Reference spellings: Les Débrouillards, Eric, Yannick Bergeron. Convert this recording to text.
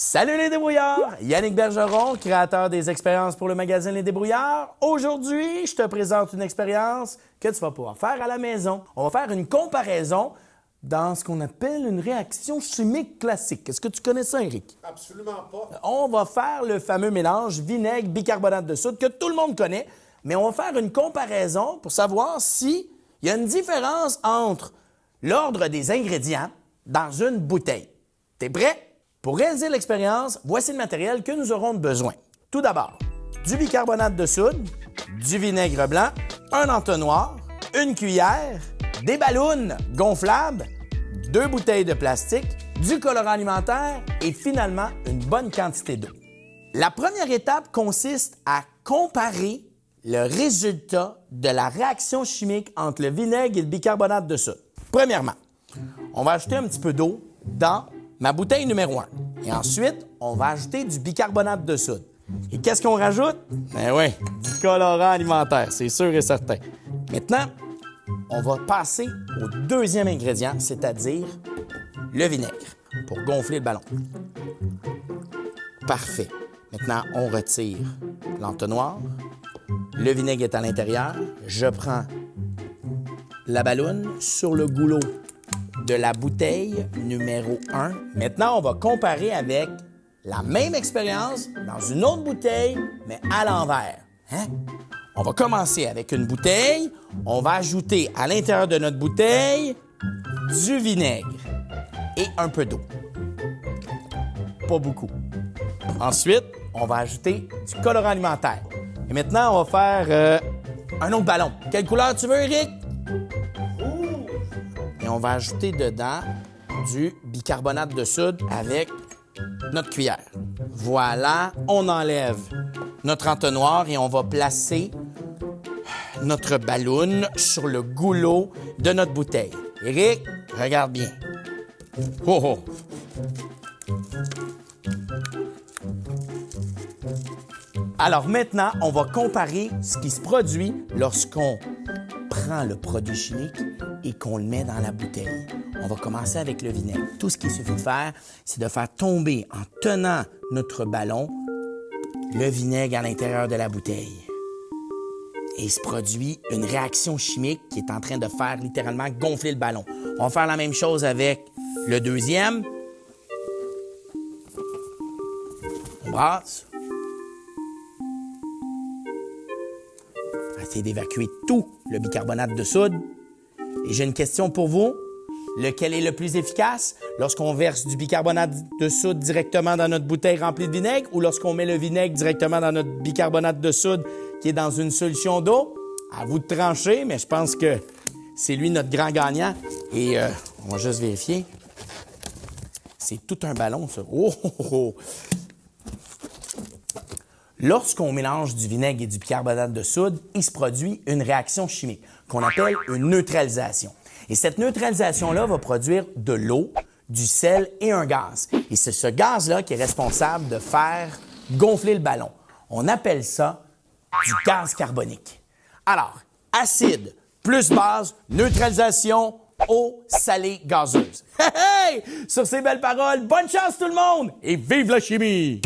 Salut les débrouillards! Yannick Bergeron, créateur des expériences pour le magazine Les Débrouillards. Aujourd'hui, je te présente une expérience que tu vas pouvoir faire à la maison. On va faire une comparaison dans ce qu'on appelle une réaction chimique classique. Est-ce que tu connais ça, Eric? Absolument pas. On va faire le fameux mélange vinaigre-bicarbonate de soude que tout le monde connaît, mais on va faire une comparaison pour savoir s'il y a une différence entre l'ordre des ingrédients dans une bouteille. T'es prêt? Pour réaliser l'expérience, voici le matériel que nous aurons besoin. Tout d'abord, du bicarbonate de soude, du vinaigre blanc, un entonnoir, une cuillère, des ballons gonflables, deux bouteilles de plastique, du colorant alimentaire et finalement une bonne quantité d'eau. La première étape consiste à comparer le résultat de la réaction chimique entre le vinaigre et le bicarbonate de soude. Premièrement, on va ajouter un petit peu d'eau dans ma bouteille numéro 1. Et ensuite, on va ajouter du bicarbonate de soude. Et qu'est-ce qu'on rajoute? Ben oui, du colorant alimentaire, c'est sûr et certain. Maintenant, on va passer au deuxième ingrédient, c'est-à-dire le vinaigre, pour gonfler le ballon. Parfait. Maintenant, on retire l'entonnoir. Le vinaigre est à l'intérieur. Je prends la ballonne sur le goulot de la bouteille numéro 1. Maintenant, on va comparer avec la même expérience dans une autre bouteille, mais à l'envers. Hein? On va commencer avec une bouteille. On va ajouter à l'intérieur de notre bouteille du vinaigre et un peu d'eau. Pas beaucoup. Ensuite, on va ajouter du colorant alimentaire. Et maintenant, on va faire un autre ballon. Quelle couleur tu veux, Eric? Et on va ajouter dedans du bicarbonate de soude avec notre cuillère. Voilà, on enlève notre entonnoir et on va placer notre ballon sur le goulot de notre bouteille. Eric, regarde bien. Oh, oh. Alors maintenant, on va comparer ce qui se produit lorsqu'on prend le produit chimique et qu'on le met dans la bouteille. On va commencer avec le vinaigre. Tout ce qu'il suffit de faire, c'est de faire tomber, en tenant notre ballon, le vinaigre à l'intérieur de la bouteille. Et il se produit une réaction chimique qui est en train de faire littéralement gonfler le ballon. On va faire la même chose avec le deuxième. On brasse. On va essayer d'évacuer tout le bicarbonate de soude. Et j'ai une question pour vous. Lequel est le plus efficace? Lorsqu'on verse du bicarbonate de soude directement dans notre bouteille remplie de vinaigre ou lorsqu'on met le vinaigre directement dans notre bicarbonate de soude qui est dans une solution d'eau? À vous de trancher, mais je pense que c'est lui notre grand gagnant. Et on va juste vérifier. C'est tout un ballon, ça. Oh, oh, oh. Lorsqu'on mélange du vinaigre et du bicarbonate de soude, il se produit une réaction chimique qu'on appelle une neutralisation. Et cette neutralisation-là va produire de l'eau, du sel et un gaz. Et c'est ce gaz-là qui est responsable de faire gonfler le ballon. On appelle ça du gaz carbonique. Alors, acide plus base, neutralisation, eau salée gazeuse. Hey, hey! Sur ces belles paroles, bonne chance tout le monde et vive la chimie!